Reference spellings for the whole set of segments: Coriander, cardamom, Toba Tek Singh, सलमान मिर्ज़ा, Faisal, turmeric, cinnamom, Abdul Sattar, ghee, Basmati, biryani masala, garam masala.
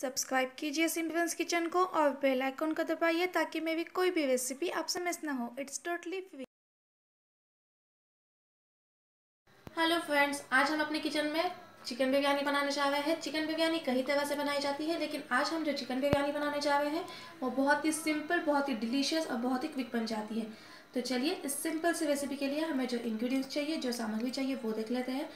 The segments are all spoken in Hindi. सब्सक्राइब कीजिए सिंपल्स किचन को और बेल आइकन को दबाइए ताकि मेरी कोई भी रेसिपी आपसे मिस ना हो। It's totally free. Hello friends, आज हम अपने किचन में चिकन बिरयानी बनाने जा रहे हैं। चिकन बिरयानी कई तरह से बनाई जाती है, लेकिन आज हम जो चिकन बिरयानी बनाने जा रहे हैं वो बहुत ही सिंपल, बहुत ही डिलीशियस और बहुत ही क्विक बन जाती है। तो चलिए इस सिंपल से रेसिपी के लिए हमें जो इंग्रेडिएंट्स चाहिए, जो सामग्री चाहिए वो देख लेते हैं।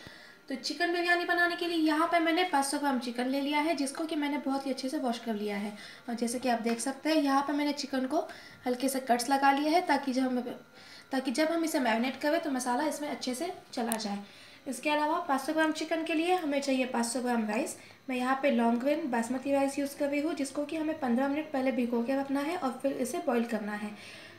तो चिकन बिरयानी बनाने के लिए यहाँ पे मैंने 500 ग्राम चिकन ले लिया है, जिसको कि मैंने बहुत ही अच्छे से वॉश कर लिया है। और जैसे कि आप देख सकते हैं यहाँ पे मैंने चिकन को हल्के से कट्स लगा लिए हैं ताकि जब हम इसे मैरिनेट करें तो मसाला इसमें अच्छे से चला जाए। इसके अलावा 500 ग्राम चिकन के लिए हमें चाहिए 500 ग्राम राइस। मैं यहाँ पर long grain basmati rice use कर रही हूँ, जिसको कि हमें 15 मिनट पहले भिगो के रखना है और फिर इसे बॉईल करना है।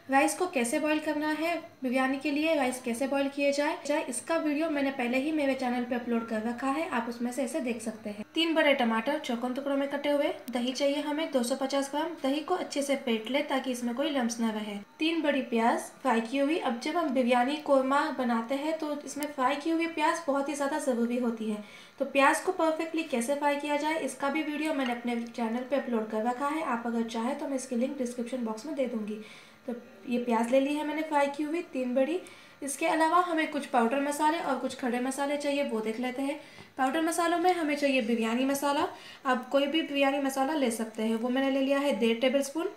राइस को कैसे बॉईल करना है, बिरयानी के लिए राइस कैसे बॉईल किए जाए, इसका वीडियो मैंने पहले ही मेरे चैनल पे अपलोड कर रखा है, आप उसमें से इसे देख सकते हैं। 3 बड़े टमाटर चौकोन टुकड़ों में कटे हुए। दही चाहिए हमें 250 ग्राम। दही को अच्छे से फेंट ले ताकि इसमें कोई लम्स ना रहे। 3 बड़ी प्याज फ्राई की हुई। अब जब हम बिरयानी कोरमा बनाते हैं तो इसमें फ्राई की हुई प्याज बहुत ही ज़्यादा ज़रूरी होती है। तो प्याज को परफेक्टली कैसे फ्राई किया जाए, इसका भी वीडियो मैंने अपने चैनल पर अपलोड कर रखा है। आप अगर चाहें तो मैं इसकी लिंक डिस्क्रिप्शन बॉक्स में दे दूँगी। तो ये प्याज ले ली है मैंने फ्राई की हुई 3 बड़ी। इसके अलावा हमें कुछ पाउडर मसाले और कुछ खड़े मसाले चाहिए, वो देख लेते हैं। पाउडर मसालों में हमें चाहिए बिरयानी मसाला। आप कोई भी बिरयानी मसाला ले सकते हैं, वो मैंने ले लिया है 1.5 टेबल स्पून।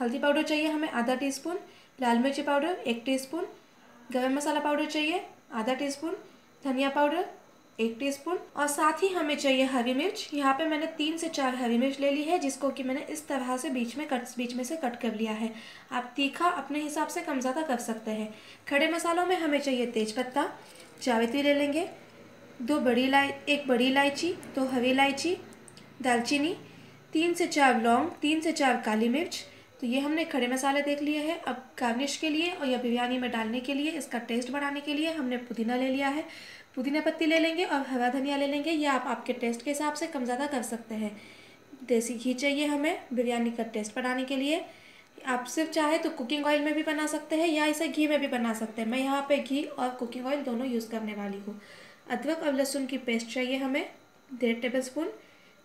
हल्दी पाउडर चाहिए हमें 1/2 टी स्पून। लाल मिर्ची पाउडर 1 टी स्पून। गरम मसाला पाउडर चाहिए 1/2 टी स्पून। धनिया पाउडर 1 टी स्पून। और साथ ही हमें चाहिए हरी मिर्च। यहाँ पे मैंने 3 से 4 हरी मिर्च ले ली है, जिसको कि मैंने इस तरह से बीच में से कट कर लिया है। आप तीखा अपने हिसाब से कम ज़्यादा कर सकते हैं। खड़े मसालों में हमें चाहिए तेजपत्ता, जावित्री ले लेंगे, 1 बड़ी इलायची, 2 हरी इलायची, दालचीनी, 3 से 4 लौंग, 3 से 4 काली मिर्च। तो ये हमने खड़े मसाले देख लिए हैं। अब गार्निश के लिए और या बिरयानी में डालने के लिए, इसका टेस्ट बढ़ाने के लिए हमने पुदीना ले लिया है। पुदीना पत्ती ले लेंगे और हरा धनिया ले लेंगे, या आप आपके टेस्ट के हिसाब से कम ज़्यादा कर सकते हैं। देसी घी चाहिए हमें बिरयानी का टेस्ट बढ़ाने के लिए। आप सिर्फ चाहे तो कुकिंग ऑयल में भी बना सकते हैं या इसे घी में भी बना सकते हैं। मैं यहाँ पे घी और कुकिंग ऑयल दोनों यूज़ करने वाली हूँ। अदरक और लहसुन की पेस्ट चाहिए हमें 1.5 टेबल स्पून।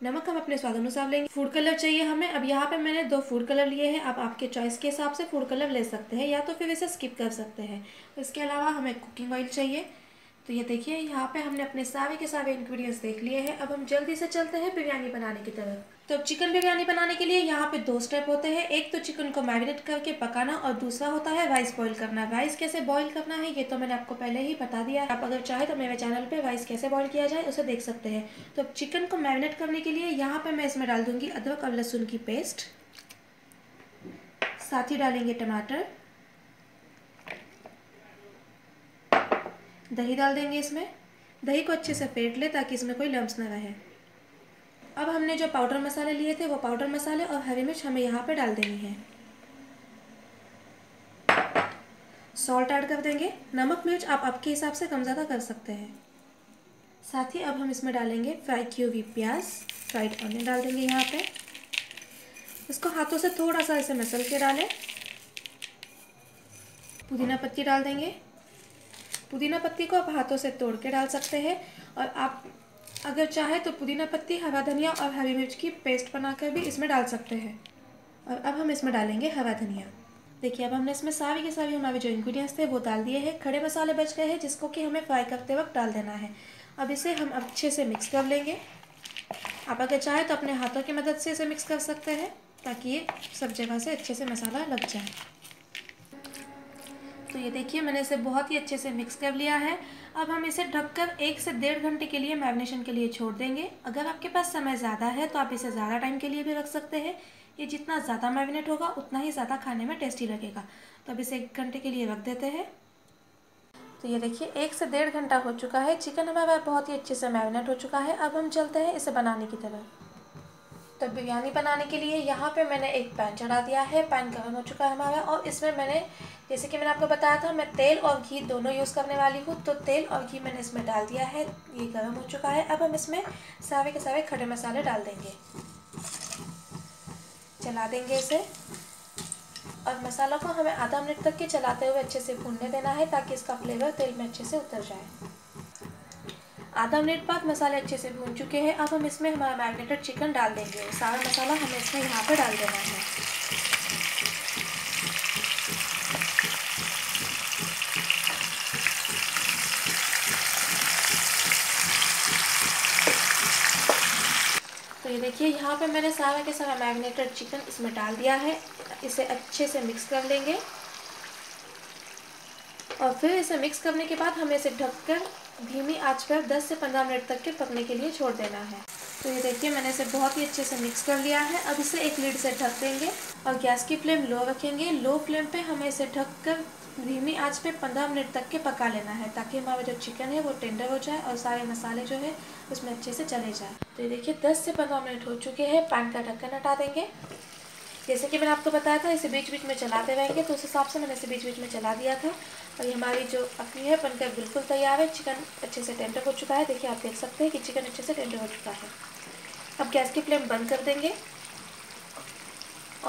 नमक हम अपने स्वाद अनुसार लेंगे। फूड कलर चाहिए हमें। अब यहाँ पे मैंने 2 फूड कलर लिए हैं। आप आपके चॉइस के हिसाब से फूड कलर ले सकते हैं, या तो फिर इसे स्किप कर सकते हैं। इसके अलावा हमें कुकिंग ऑयल चाहिए। तो ये देखिए, यहाँ पे हमने अपने सारे के सारे इंग्रेडिएंट्स देख लिए हैं। अब हम जल्दी से चलते हैं बिरयानी बनाने की तरफ। तो चिकन बिरयानी बनाने के लिए यहाँ पे 2 स्टेप होते हैं। एक तो चिकन को मैरिनेट करके पकाना और दूसरा होता है राइस बॉईल करना। राइस कैसे बॉईल करना है ये तो मैंने आपको पहले ही बता दिया है। आप अगर चाहे तो मेरे चैनल पर राइस कैसे बॉईल किया जाए उसे देख सकते हैं। तो चिकन को मैरिनेट करने के लिए यहाँ पर मैं इसमें डाल दूँगी अदरक और लहसुन की पेस्ट, साथ ही डालेंगे टमाटर, दही डाल देंगे इसमें। दही को अच्छे से फेंट ले ताकि इसमें कोई लम्स ना रहे। अब हमने जो पाउडर मसाले लिए थे वो पाउडर मसाले और हरी मिर्च हमें यहाँ पे डाल देनी है। सॉल्ट ऐड कर देंगे। नमक मिर्च आप आपके हिसाब से कम ज़्यादा कर सकते हैं। साथ ही अब हम इसमें डालेंगे फ्राई की हुई प्याज, फ्राइड ऑनियन डाल देंगे यहाँ पर। इसको हाथों से थोड़ा सा इसे मसल के डालें। पुदीना पत्ती डाल देंगे। पुदीना पत्ती को आप हाथों से तोड़ के डाल सकते हैं, और आप अगर चाहे तो पुदीना पत्ती, हरा धनिया और हरी मिर्च की पेस्ट बनाकर भी इसमें डाल सकते हैं। और अब हम इसमें डालेंगे हरा धनिया। देखिए, अब हमने इसमें सारे के सारे हमारे जो इंग्रेडिएंट्स थे वो डाल दिए हैं। खड़े मसाले बच गए हैं, जिसको कि हमें फ्राई करते वक्त डाल देना है। अब इसे हम अच्छे से मिक्स कर लेंगे। आप अगर चाहे तो अपने हाथों की मदद से इसे मिक्स कर सकते हैं ताकि ये सब जगह से अच्छे से मसाला लग जाए। तो ये देखिए, मैंने इसे बहुत ही अच्छे से मिक्स कर लिया है। अब हम इसे ढककर 1 से 1.5 घंटे के लिए मैरिनेशन के लिए छोड़ देंगे। अगर आपके पास समय ज़्यादा है तो आप इसे ज़्यादा टाइम के लिए भी रख सकते हैं। ये जितना ज़्यादा मैरिनेट होगा उतना ही ज़्यादा खाने में टेस्टी लगेगा। तो अब इसे 1 घंटे के लिए रख देते हैं। तो ये देखिए, 1 से 1.5 घंटा हो चुका है। चिकन हमारा बहुत ही अच्छे से मैरिनेट हो चुका है। अब हम चलते हैं इसे बनाने की तरफ। तो बिरयानी बनाने के लिए यहाँ पे मैंने एक पैन चढ़ा दिया है। पैन गर्म हो चुका है हमारा, और इसमें मैंने, जैसे कि मैंने आपको बताया था, मैं तेल और घी दोनों यूज़ करने वाली हूँ। तो तेल और घी मैंने इसमें डाल दिया है, ये गर्म हो चुका है। अब हम इसमें सारे के सारे खड़े मसाले डाल देंगे, चला देंगे इसे। और मसाला को हमें आधा मिनट तक के चलाते हुए अच्छे से भूनने देना है ताकि इसका फ्लेवर तेल में अच्छे से उतर जाए। आधा मिनट बाद मसाले अच्छे से भून चुके हैं। अब हम इसमें हमारा मैरिनेटेड चिकन डाल देंगे। सारा मसाला हमें इसमें यहाँ पर डाल देना है। तो ये देखिए यहाँ पे मैंने सारा के सारा मैरिनेटेड चिकन इसमें डाल दिया है। इसे अच्छे से मिक्स कर लेंगे और फिर इसे मिक्स करने के बाद हमें इसे ढककर धीमी आंच पर 10 से 15 मिनट तक के पकने के लिए छोड़ देना है। तो ये देखिए मैंने इसे बहुत ही अच्छे से मिक्स कर लिया है। अब इसे एक लिड से ढक देंगे और गैस की फ्लेम लो रखेंगे। लो फ्लेम पे हमें इसे ढककर धीमी आंच पे 15 मिनट तक के पका लेना है ताकि हमारा जो चिकन है वो टेंडर हो जाए और सारे मसाले जो है उसमें अच्छे से चले जाए। तो ये देखिए 10 से 15 मिनट हो चुके हैं। पैन का ढक्कन हटा देंगे। जैसे कि मैंने आपको बताया था इसे बीच बीच में चलाते रहेंगे, तो उस हिसाब से मैंने इसे बीच बीच में चला दिया था। और ये हमारी जो अपनी है बनकर बिल्कुल तैयार है। चिकन अच्छे से टेंडर हो चुका है। देखिए आप देख सकते हैं कि चिकन अच्छे से टेंडर हो चुका है। अब गैस की फ्लेम बंद कर देंगे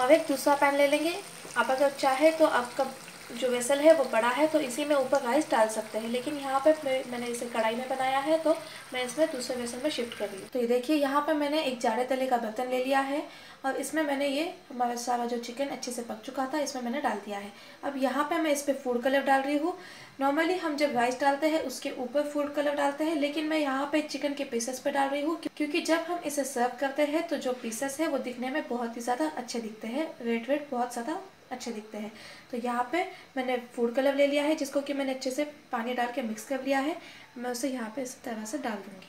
और एक दूसरा पैन ले लेंगे। आप अगर चाहे तो आपका जो वेसल है वो बड़ा है तो इसी में ऊपर राइस डाल सकते हैं, लेकिन यहाँ पर मैंने इसे कढ़ाई में बनाया है तो मैं इसमें दूसरे वेसल में शिफ्ट कर रही हूँ। तो ये देखिए यहाँ पर मैंने एक जाड़े तले का बर्तन ले लिया है और इसमें मैंने ये हमारा सारा जो चिकन अच्छे से पक चुका था इसमें मैंने डाल दिया है। अब यहाँ पर मैं इस पर फूड कलर डाल रही हूँ। नॉर्मली हम जब राइस डालते हैं उसके ऊपर फूड कलर डालते हैं, लेकिन मैं यहाँ पर चिकन के पीसेस पर डाल रही हूँ क्योंकि जब हम इसे सर्व करते हैं तो जो पीसेस है वो दिखने में बहुत ही ज़्यादा अच्छे दिखते हैं, रेड रेड बहुत ज़्यादा अच्छे दिखते हैं। तो यहाँ पे मैंने फूड कलर ले लिया है जिसको कि मैंने अच्छे से पानी डाल के मिक्स कर लिया है। मैं उसे यहाँ पे इस तरह से डाल दूँगी।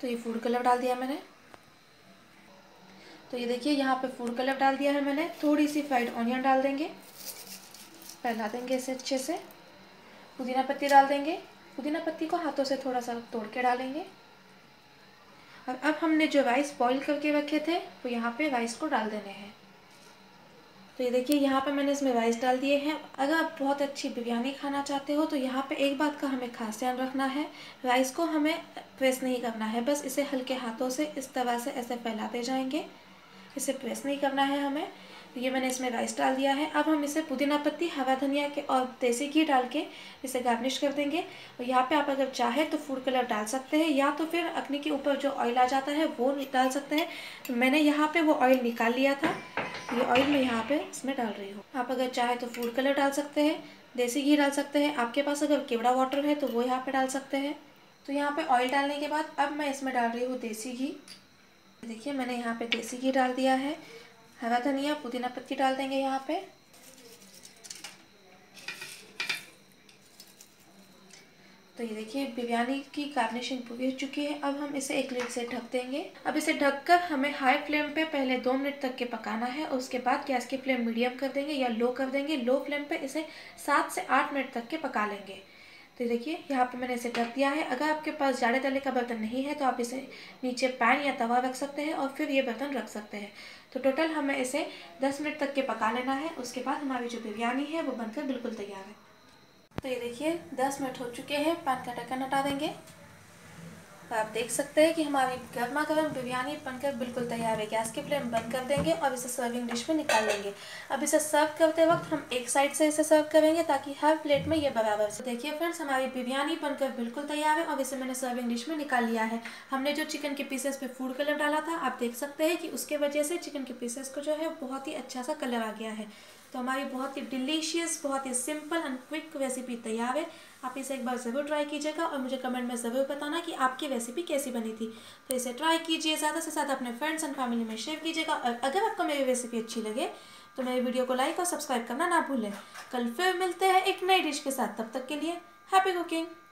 तो ये फूड कलर डाल दिया मैंने। तो ये देखिए यहाँ पे फूड कलर डाल दिया है मैंने। थोड़ी सी फ्राइड ऑनियन डाल देंगे, फैला देंगे इसे अच्छे से। पुदीना पत्ती डाल देंगे। पुदीना पत्ती को हाथों से थोड़ा सा तोड़ के डालेंगे। और अब हमने जो राइस बॉईल करके रखे थे वो यहाँ पर राइस को डाल देने हैं। तो ये देखिए यहाँ पे मैंने इसमें राइस डाल दिए हैं। अगर आप बहुत अच्छी बिरयानी खाना चाहते हो तो यहाँ पे एक बात का हमें खास ध्यान रखना है, राइस को हमें प्रेस नहीं करना है। बस इसे हल्के हाथों से इस तरह से ऐसे फैलाते जाएंगे, इसे प्रेस नहीं करना है हमें। ये मैंने इसमें राइस डाल दिया है। अब हम इसे पुदीना पत्ती, हरा धनिया के और देसी घी डाल के इसे गार्निश कर देंगे। और यहाँ पे आप अगर चाहे तो फूड कलर डाल सकते हैं या तो फिर अग्नि के ऊपर जो ऑयल आ जाता है वो डाल सकते हैं। तो मैंने यहाँ पे वो ऑयल निकाल लिया था, ये ऑयल मैं यहाँ पे इसमें डाल रही हूँ। आप अगर चाहे तो फूड कलर डाल सकते हैं, देसी घी डाल सकते हैं। आपके पास अगर केवड़ा वाटर है तो वो यहाँ पे डाल सकते हैं। तो यहाँ पे ऑयल डालने के बाद अब मैं इसमें डाल रही हूँ देसी घी। देखिए मैंने यहाँ पे देसी घी डाल दिया है। हरा धनिया, पुदीना पत्ती डाल देंगे यहाँ पे। तो ये देखिए बिरयानी की गार्निशिंग पूरी हो चुकी है। अब हम इसे एक लिड से ढक देंगे। अब इसे ढककर हमें हाई फ्लेम पे पहले 2 मिनट तक के पकाना है और उसके बाद गैस की फ्लेम मीडियम कर देंगे या लो कर देंगे। लो फ्लेम पे इसे 7 से 8 मिनट तक के पका लेंगे। तो देखिए यहाँ पे मैंने इसे ढक दिया है। अगर आपके पास जाड़े तले का बर्तन नहीं है तो आप इसे नीचे पैन या तवा रख सकते हैं और फिर ये बर्तन रख सकते हैं। तो टोटल हमें इसे 10 मिनट तक के पका लेना है। उसके बाद हमारी जो बिरयानी है वो बनकर बिल्कुल तैयार है। तो ये देखिए 10 मिनट हो चुके हैं। पैन का ढक्कन हटा देंगे। तो आप देख सकते हैं कि हमारी गर्मा गर्म बिरयानी बनकर बिल्कुल तैयार है। गैस की फ्लेम बंद कर देंगे और इसे सर्विंग डिश में निकाल लेंगे। अब इसे सर्व करते वक्त हम एक साइड से इसे सर्व करेंगे ताकि हर प्लेट में ये बराबर से। देखिए फ्रेंड्स हमारी बिरयानी बनकर बिल्कुल तैयार है और इसे मैंने सर्विंग डिश में निकाल लिया है। हमने जो चिकन के पीसेस पर फूड कलर डाला था आप देख सकते हैं कि उसके वजह से चिकन के पीसेस को जो है बहुत ही अच्छा सा कलर आ गया है। तो हमारी बहुत ही डिलीशियस, बहुत ही सिंपल एंड क्विक रेसिपी तैयार है। आप इसे एक बार ज़रूर ट्राई कीजिएगा और मुझे कमेंट में ज़रूर बताना कि आपकी रेसिपी कैसी बनी थी। तो इसे ट्राई कीजिए, ज़्यादा से ज़्यादा अपने फ्रेंड्स एंड फैमिली में शेयर कीजिएगा। और अगर आपको मेरी रेसिपी अच्छी लगे तो मेरी वीडियो को लाइक और सब्सक्राइब करना ना भूलें। कल फिर मिलते हैं एक नई डिश के साथ। तब तक के लिए हैप्पी कुकिंग।